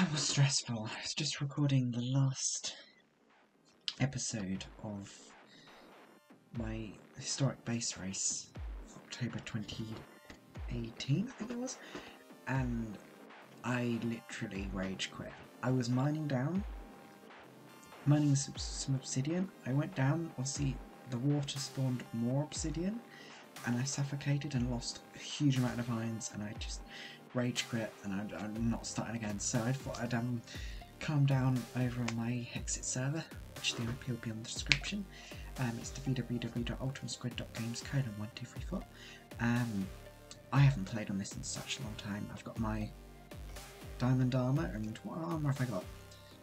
That was stressful. I was just recording the last episode of my historic base race, October 2018, I think it was, and I literally rage quit. I was mining down, mining some obsidian. I went down, obviously the water spawned more obsidian, and I suffocated and lost a huge amount of irons, and I just rage quit, and I'm not starting again. So I thought I'd calm down over on my Hexxit server, which the IP will be on the description. It's www.ultimatesquid.games /1234. I haven't played on this in such a long time. I've got my diamond armour, and what armour have I got?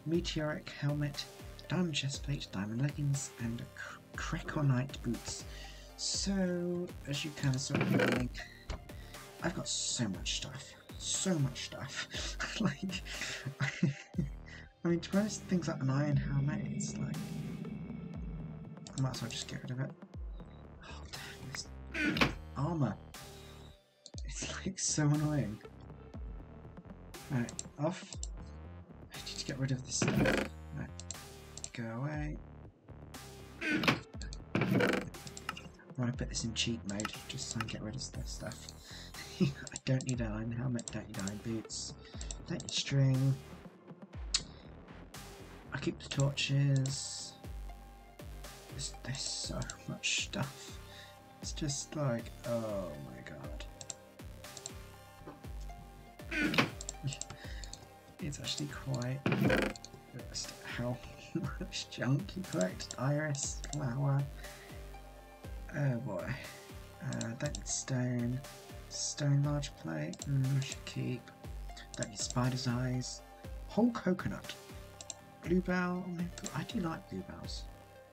Meteoric helmet, diamond chestplate, diamond leggings, and Kreknorite boots. So, as you can sort of feeling, I've got so much stuff, like, I mean, to be honest, things like an iron helmet, it's like, I might as well just get rid of it. Oh damn, this armour, it's like so annoying. Right, off, I need to get rid of this stuff. Right, go away. I want to put this in cheat mode, just so I can get rid of this stuff. I don't need an iron helmet, don't need iron boots, don't need string. I keep the torches. There's so much stuff. It's just like, oh my god. It's actually quite just how much junk you collect. Iris, flower. Oh boy, don't need stone, large plate, I should keep, don't need spider's eyes, whole coconut, bluebell, I do like bluebells,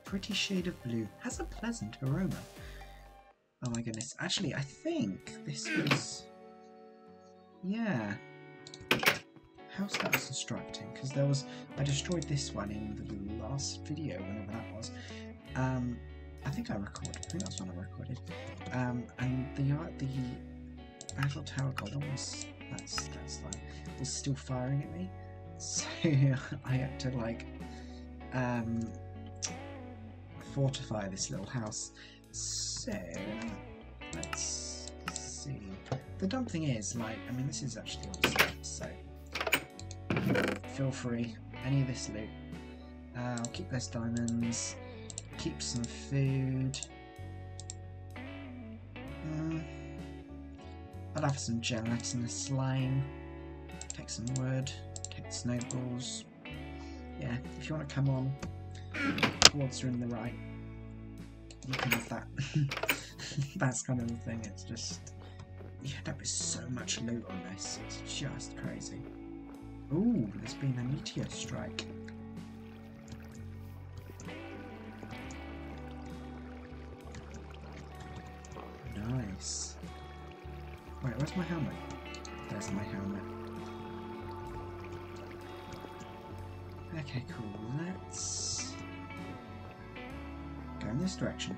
pretty shade of blue, has a pleasant aroma. Oh my goodness, actually I think this was, yeah, how's that constructing, because there was, I destroyed this one in the last video, whenever that was. I think that's when I recorded. And the Battle Tower Golem was, that's like, was still firing at me. So I had to like, fortify this little house. So, let's see. The dumb thing is, like, I mean, this is actually on site, so feel free, any of this loot. I'll keep those diamonds. Keep some food. I'll have some gelatinous slime. Take some wood. Take the snowballs. Yeah, if you want to come on, wards are in the right. You can have that. That's kind of the thing. It's just, yeah, there was so much loot on this. It's just crazy. Ooh, there's been a meteor strike. Nice. Wait, where's my helmet? There's my helmet. Okay, cool. Let's go in this direction.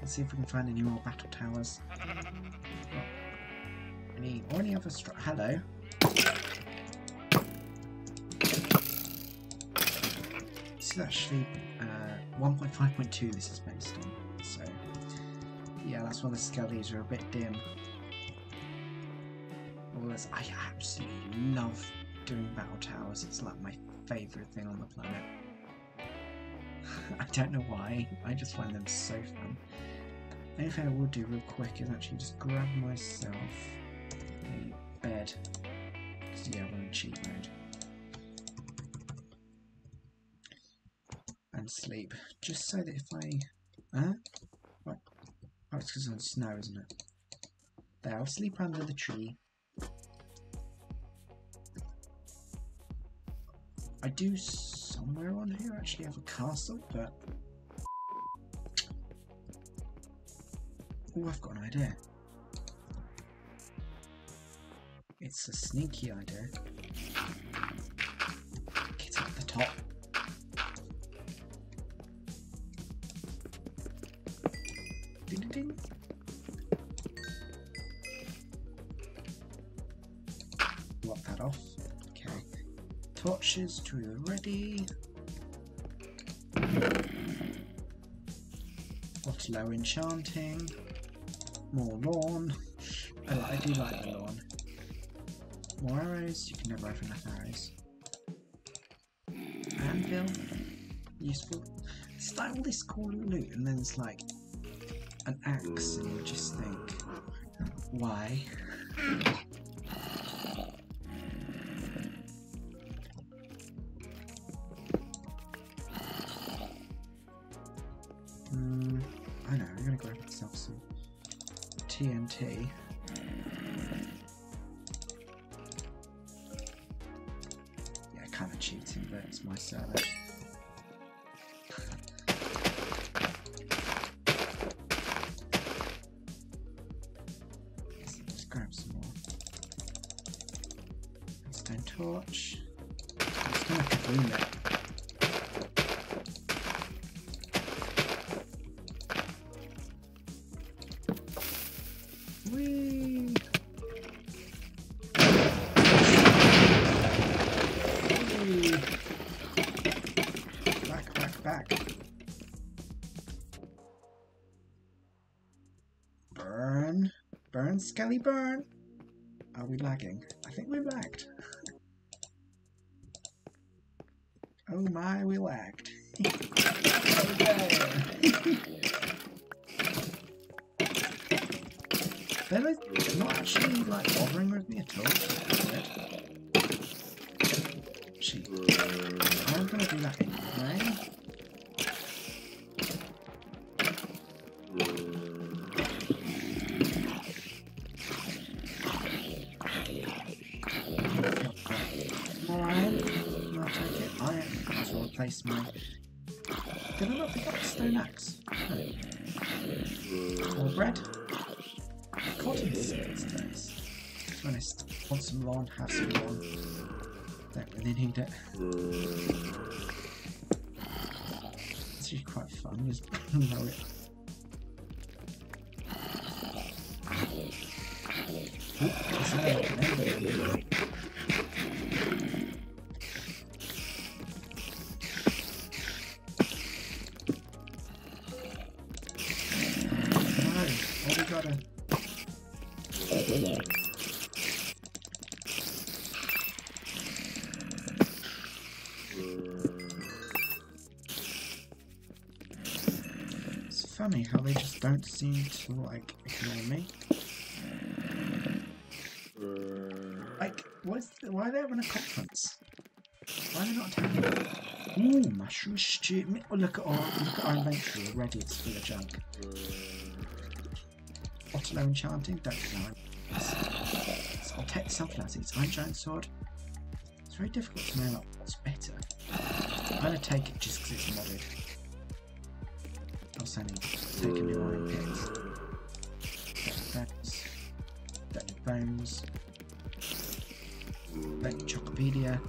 Let's see if we can find any more battle towers. Oh. Any other hello. This is actually 1.5.2 this is based on. So, yeah, that's why the skellies are a bit dim. I absolutely love doing battle towers, it's like my favourite thing on the planet. I don't know why, I just find them so fun. The only thing I will do real quick is actually just grab myself a bed. Because, yeah, we're in cheat mode. And sleep. Just so that if I... Huh? What? Oh, it's because it's snow, isn't it? There, I'll sleep under the tree. I do somewhere on here actually have a castle, but... Oh, I've got an idea. It's a sneaky idea. Get up the top. Block that off. Okay. Torches to the ready. Low enchanting, more lawn. Oh, I do like the lawn. More arrows, you can never have enough arrows. Anvil, useful. It's like all this cool loot, and then it's like an axe, and you just think, why? TNT. Yeah, kind of cheating, but it's my server. Let's grab some more. Stone torch. It's kind of kaboom there. Skelly burn! Are we lagging? I think we lagged. Oh my, we lagged. They're not actually like bothering with me at all. Gee, I'm gonna do that anyway. My... Did I not pick up a stone axe? No. More bread. Cotton seeds, nice. To be honest, want some lawn, have some lawn. Don't really need it. It's actually quite fun, just blow it. Funny how they just don't seem to like ignore me. Like, why are they having a conference? Why are they not attacking me? Ooh, mushroom stew. Oh, look at our inventory already. It's full of junk. Otterlow enchanting. Don't know. I'll take sunflower seeds. Iron giant sword. It's very difficult to know like, what's better. I'm gonna take it just because it's modded. I need to take a new iron picks. That need bones. That need Chocopedia.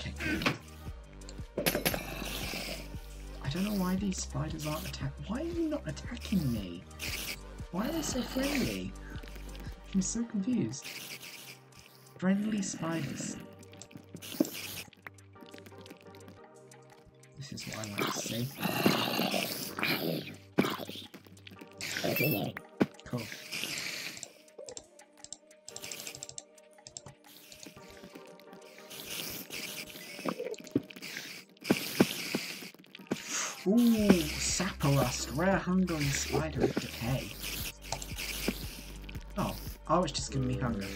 Okay, good. I don't know why these spiders aren't attacking. Why are you not attacking me? Why are they so friendly? I'm so confused. Friendly spiders. This is what I like to see. Cool. Ooh, sapperlust, rare hunger and spider of decay. Oh, I was just giving me hunger.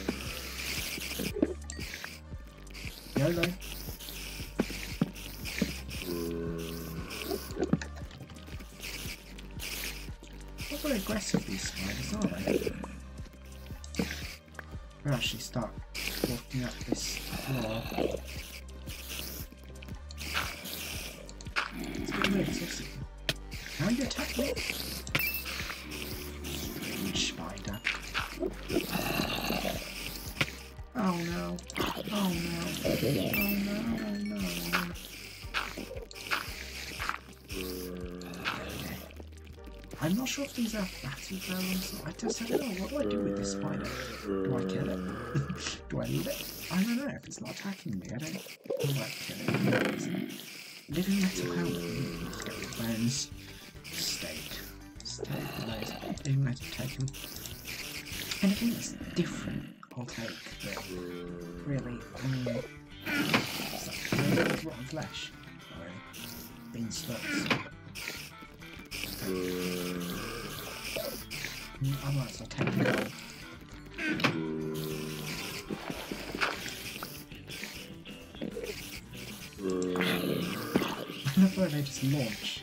YOLO. Aggressive these spiders, aren't they? We'll actually start walking up this floor. It's a bit weird, seriously. How are you attacking me? Huge spider. Oh no. Oh no. Oh no. Oh no. I'm not not sure if these have battery problems. I just don't know. What do I do with this spider? Do I kill it? Do I leave it? I don't know. If it's not attacking me, I don't like killing it. Living metal helmet. Get the bones. Steak. Steak. Living metal taken. Anything that's different, I'll take. But really, I mean, it's rotten flesh. Sorry. Beanstalk. I might as well take the gold. I love where they just launch.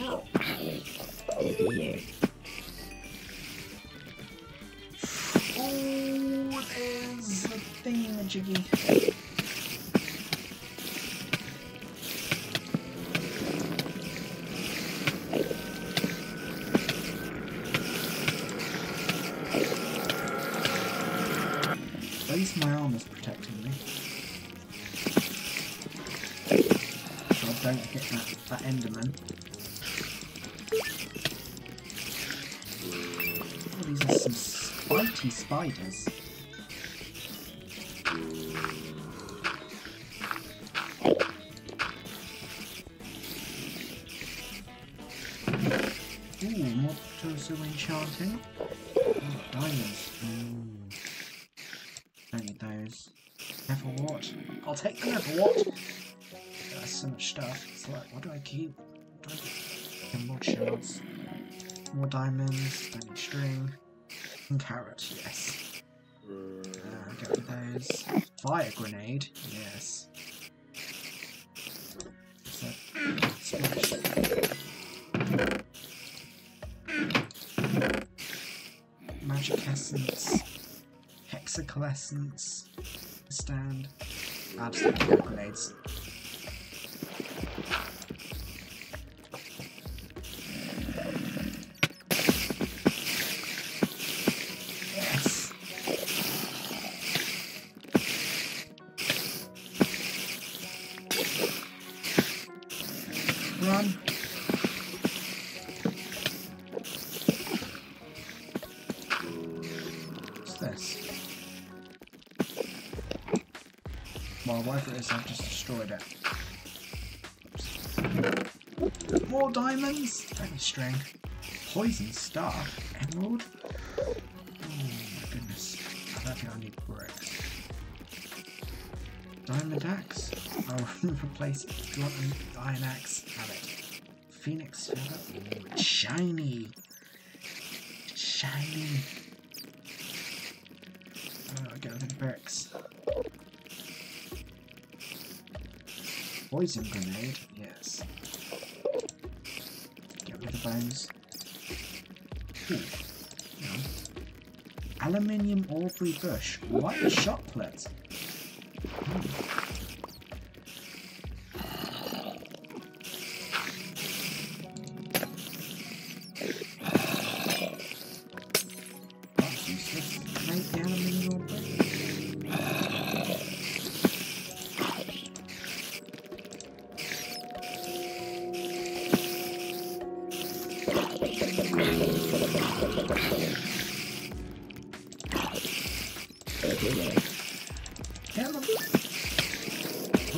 Oh. Oh, there's a thingamajiggy. My armor's protecting me. So I don't get that enderman. Oh, these are some spitey spiders. Ooh, mobsters are enchanting. Oh, diamonds. Ooh. Those never what? I'll take the never what? That's so much stuff. It's like, what do I keep? Do I keep more shards, more diamonds, diamond string, and carrot? Yes. I'll get rid of those. Fire grenade? Yes. So, smash. Magic essence. Hexical Essence, stand, absolutely no grenades. Yes! Run! What's this? Well, whatever it is, I've just destroyed it. More diamonds! Diamond string. Poison star. Emerald. Oh my goodness. I don't think I need bricks. Diamond axe. I'll replace it. Do you want an iron axe? Have it. Phoenix feather. Shiny. Shiny. I'll get rid of the bricks. Poison grenade, yes. Get rid of the bones. Ooh, no. Aluminium Oreberry Bush. White chocolate.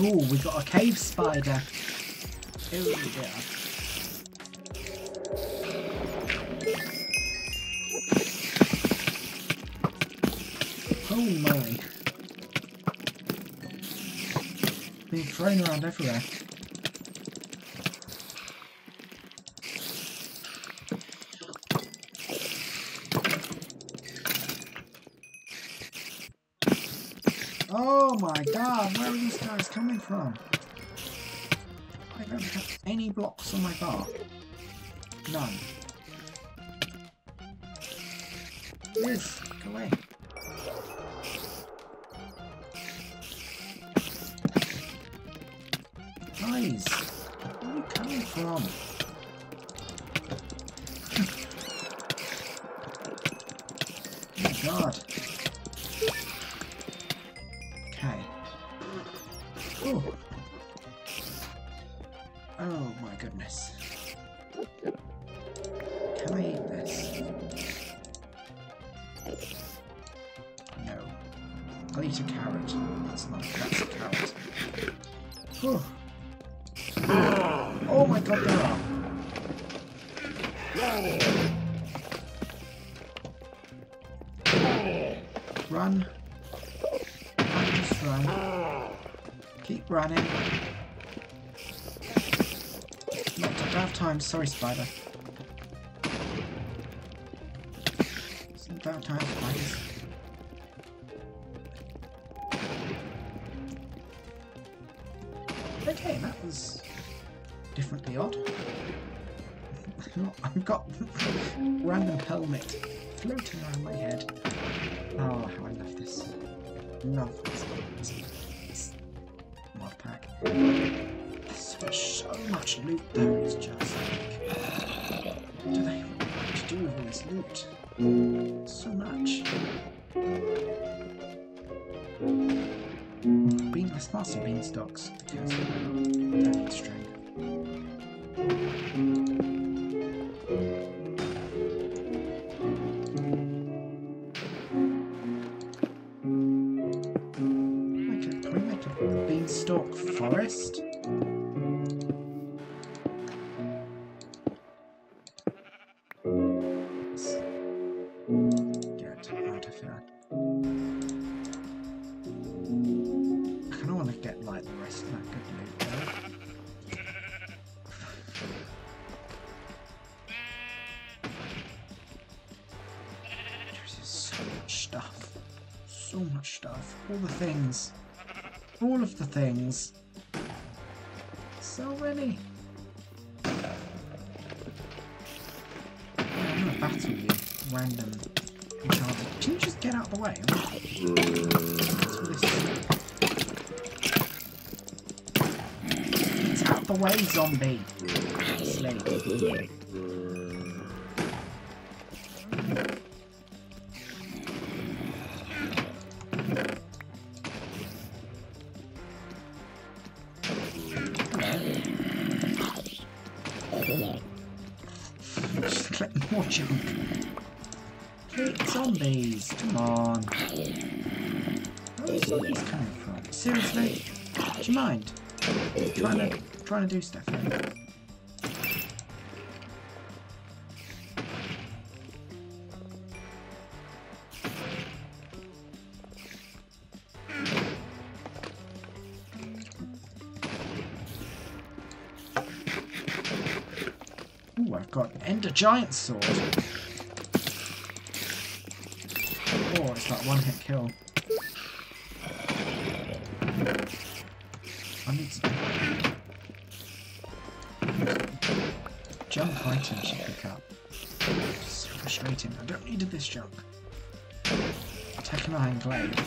Oh, we got a cave spider. Here we go. Oh my! Being thrown around everywhere. Oh my god, where are these guys coming from? I don't have any blocks on my bar. None. Liz, go away. Guys, where are you coming from? Oh my god. Ooh. Oh my goodness. Can I I'll eat a carrot. That's a carrot. Oh. Oh my god, there are. Run. Just run. Keep running. Not about time. Sorry, spider. It's about time, spiders. Okay, that was differently odd. I've got random helmet floating around my head. Oh, how I love this. Love this mod pack. There's so much loot though, it's just like, do they even know what to do with all this loot? So much. I smell some beanstalks because I don't need string. Can we make a beanstalk forest? All of the things. So many. I'm gonna battle you, random enchanted. Can you just get out of the way? Get out of the way, zombie. Slave. Come on. Where's all these coming from? Seriously? Do you mind? Trying to do stuff. Right? Ooh, I've got an Ender Giant Sword. That one hit kill. I need to junk items to pick up. It's frustrating. I don't need this junk. Attack an iron glaive.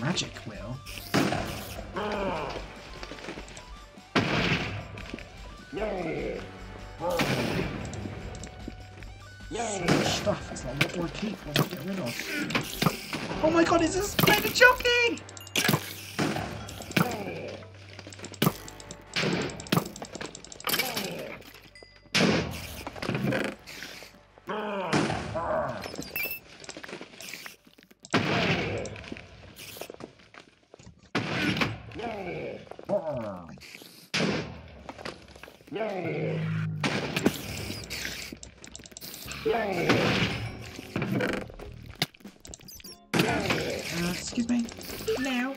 Magic wheel. So much stuff. It's like, what do I keep? What do I get rid of? Oh my god, is this kind of joking? Excuse me. Now.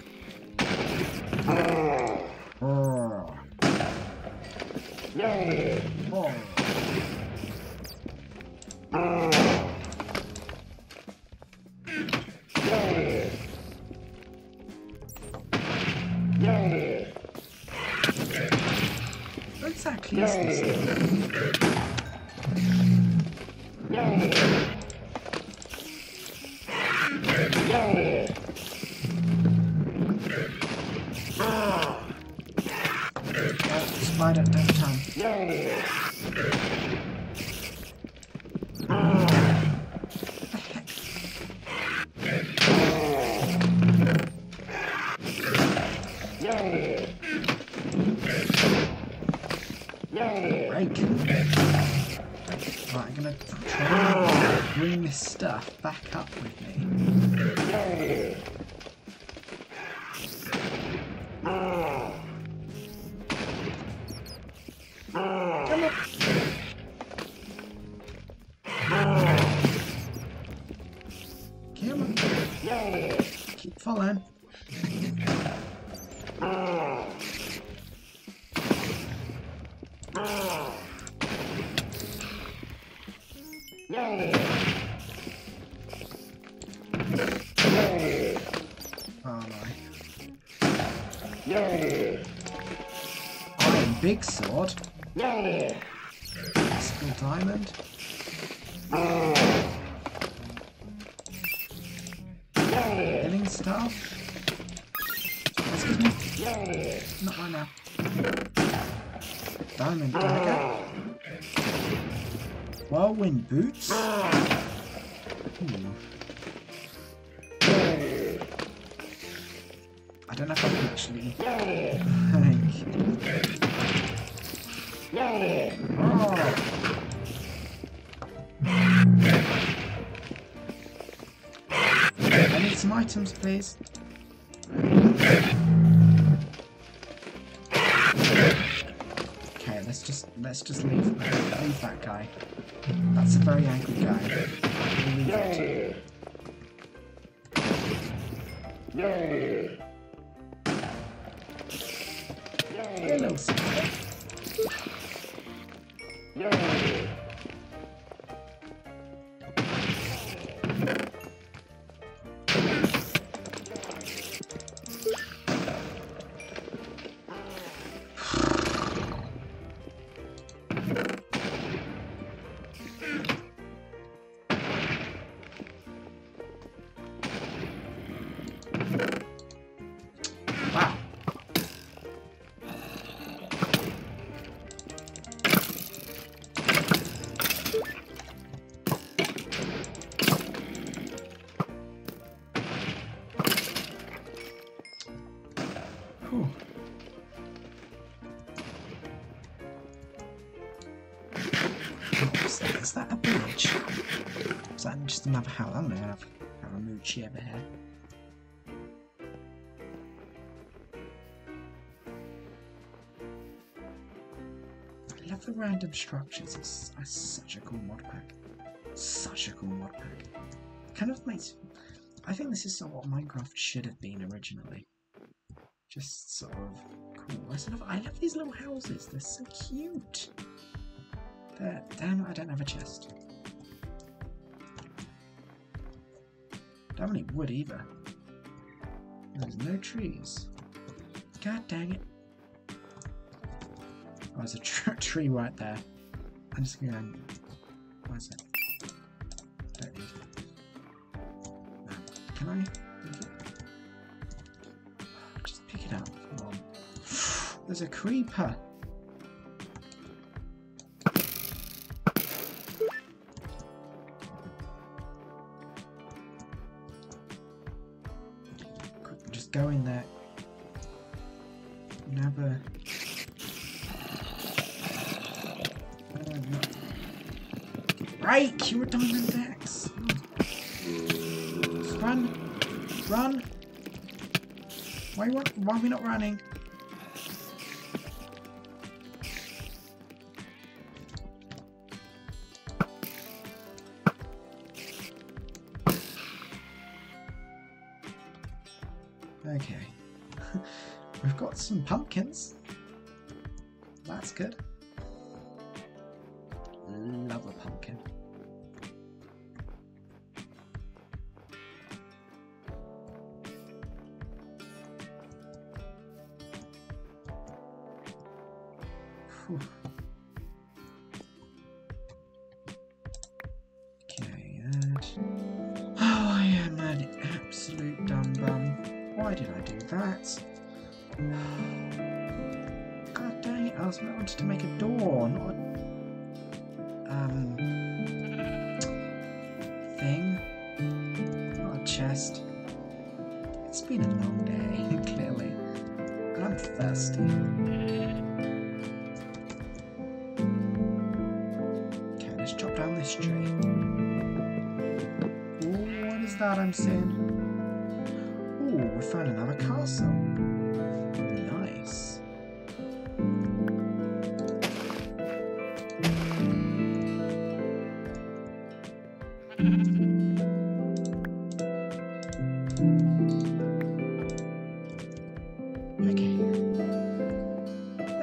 Spider man time. Break. Right, I'm gonna try and bring this stuff back up with me. Follow. Oh my. Iron big sword. Still diamond. Stuff. Excuse me. Not right now. Diamond dagger. Whirlwind boots. I don't know if I can actually. Some items, please. Okay, let's just leave that guy. That's a very angry guy. We'll leave it. Hey, little spider. Is that a bridge? Is that just another house? I don't know, I've got a moochie over here. I love the random structures, it's such a cool mod pack. Such a cool mod pack. Kind of makes... I think this is sort of what Minecraft should have been originally. Just sort of cool. I love these little houses, they're so cute. Damn, I don't have a chest. Don't have any wood either. There's no trees. God dang it. Oh, there's a tree right there. I'm just gonna... What is it? Don't need it. No. Can I pick it? Just pick it up. Come on. There's a creeper. Go in there. Never. Right, you were diamond axe. Oh. Run, run. Why are we not running? Okay, we've got some pumpkins, that's good. Love a pumpkin. Whew. Why did I do that? God dang it, I wanted to make a door, not a thing. Not a chest. It's been a long day, clearly. And I'm thirsty. This tree. Ooh, what is that I'm seeing? Ooh, we found another castle. Nice. Okay.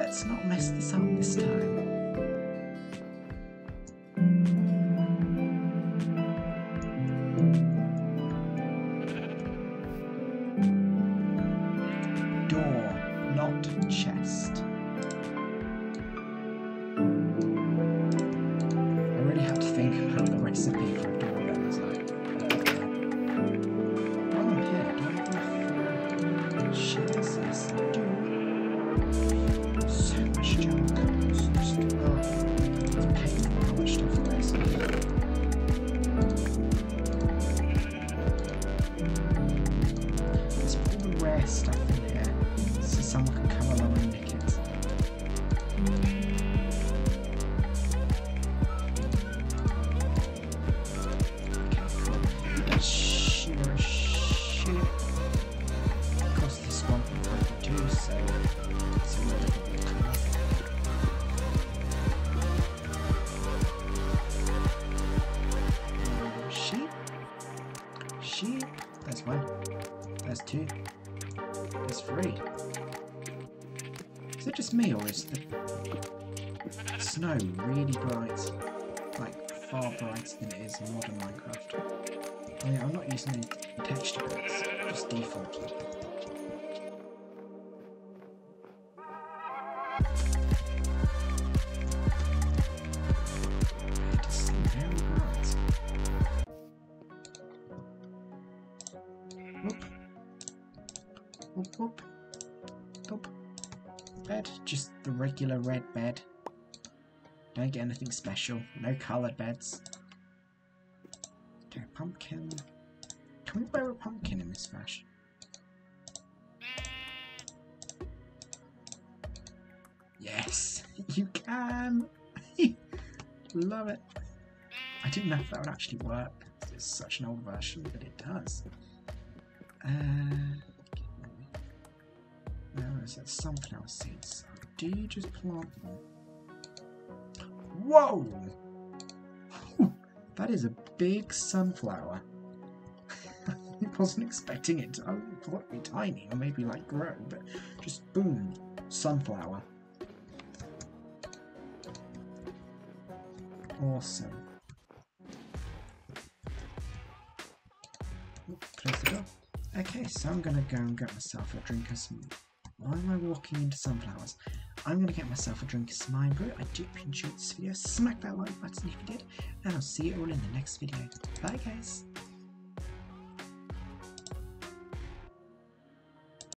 Let's not mess this up this time. Is it just me, or is the snow really bright? Like, far brighter than it is in modern Minecraft. I mean, I'm not using any texture bits, just default. Just the regular red bed. Don't get anything special. No coloured beds. Okay, pumpkin. Can we wear a pumpkin in this fashion? Yes, you can. Love it. I didn't know if that would actually work. It's such an old version, but it does. Is that sunflower seeds? Do you just plant them? Whoa! That is a big sunflower. I wasn't expecting it to. I thought it'd be tiny or maybe like grow, but just boom, sunflower. Awesome. Close the door. Okay, so I'm gonna go and get myself a drink of some. Why am I walking into sunflowers? I'm going to get myself a drink of Smine Brew. I do enjoy this video. Smack that like button if you did. And I'll see you all in the next video. Bye guys!